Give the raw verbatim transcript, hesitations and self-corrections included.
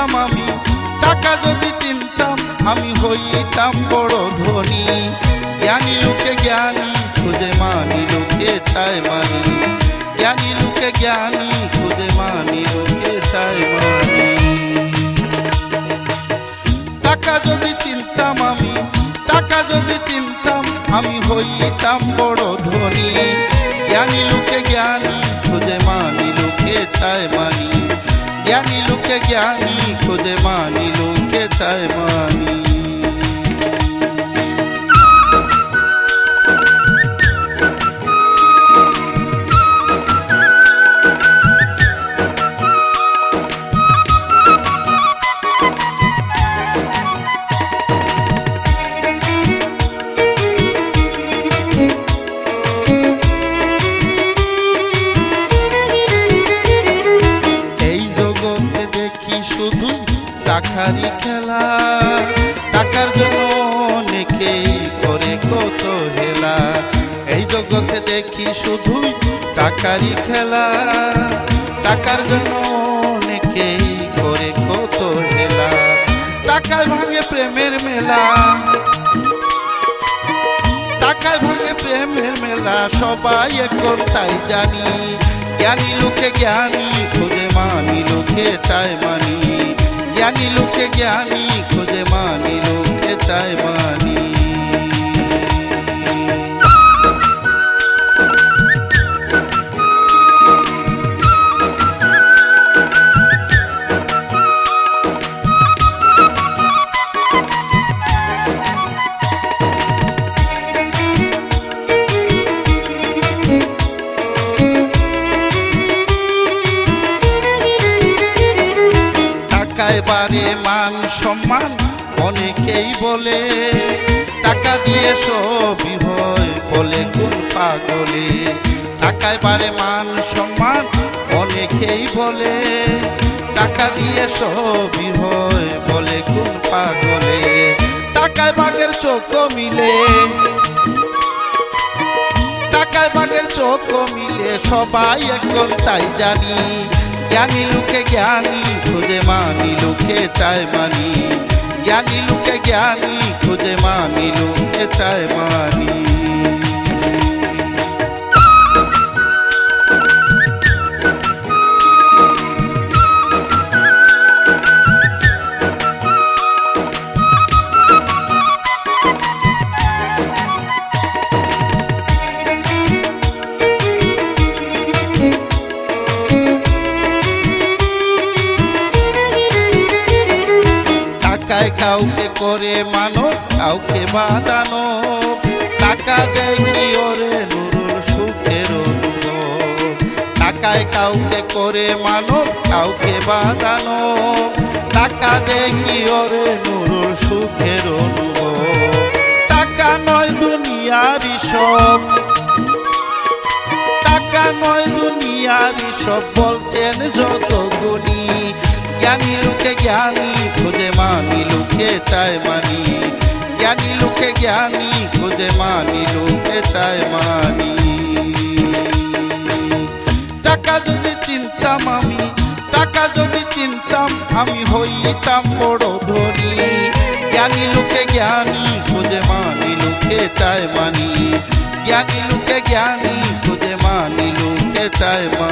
चिंताम आमी टाका जोदी चिंताम आमी हईताम बड़ो धनी ज्ञानी लोके ज्ञानी खुजे मानी लोके चाय मानी ज्ञानी लोके ज्ञानी खुजे मानी लोके चाय मानी टाका जोदी चिंताम आमी टाका जोदी चिंताम आमी हईताम बड़ो धनी ज्ञानी लोके ज्ञानी खुजे मानी लोके चाय मानी ज्ञानी लोके ज्ञानी खुदे मानी लोके चाय मानी। টাকারি খেলা টাকার জন্য অনেকেই করে কত হেলা এই জগতে দেখি শুধু টাকারি খেলা টাকার জন্য অনেকেই করে কত হেলা টাকায় ভাঙে প্রেমের মেলা টাকায় ভাঙে প্রেমের মেলা সবাই এখন তাই জানি জ্ঞানী লোকে জ্ঞানী খুঁজে মানি লোকে তাই মানি ज्ञानी लोके ज्ञानी खुदे मानी लोके चाय मानी। বারে মান সম্মান অনেকেই বলে টাকা দিয়ে সবই হয় বলে কোন পাগলে টাকায় বারে মান সম্মান অনেকেই বলে টাকা দিয়ে সবই হয় বলে কোন পাগলে টাকায় বাঘের চোখও মিলে টাকায় বাঘের চোখও মিলে সবাই এখন তাই জানি ज्ञानी लुके ज्ञानी खुदे मानी लुके चाय मानी ज्ञानी लुके ज्ञानी खुदे मानी लुके चाय मानी। কাউকে করে মানো কাউকে বাঁধানো টাকা দেয় কি ওরে নুরুল সুখের অনুভব টাকায় কাউকে করে মানো কাউকে বাঁধানো টাকা দেয় কি ওরে নুরুল সুখের অনুভব টাকা নয় দুনিয়ারি সব টাকা নয় দুনিয়ারি সব বলছেন যত গুণী ज्ञानी लुके ज्ञानी खुदे मानी लुके चाय मानी ज्ञानी लुके ज्ञानी खुदे मानी लुके चाय मानी। टाका जोदी चिंताम आमी टाका जोदी चिंताम आमी हईताम बड़ो धनी ज्ञानी लुके ज्ञानी खुदे मानी लुके चाय मानी ज्ञानी लुके ज्ञानी खुदे मानी लुके चाय मानी।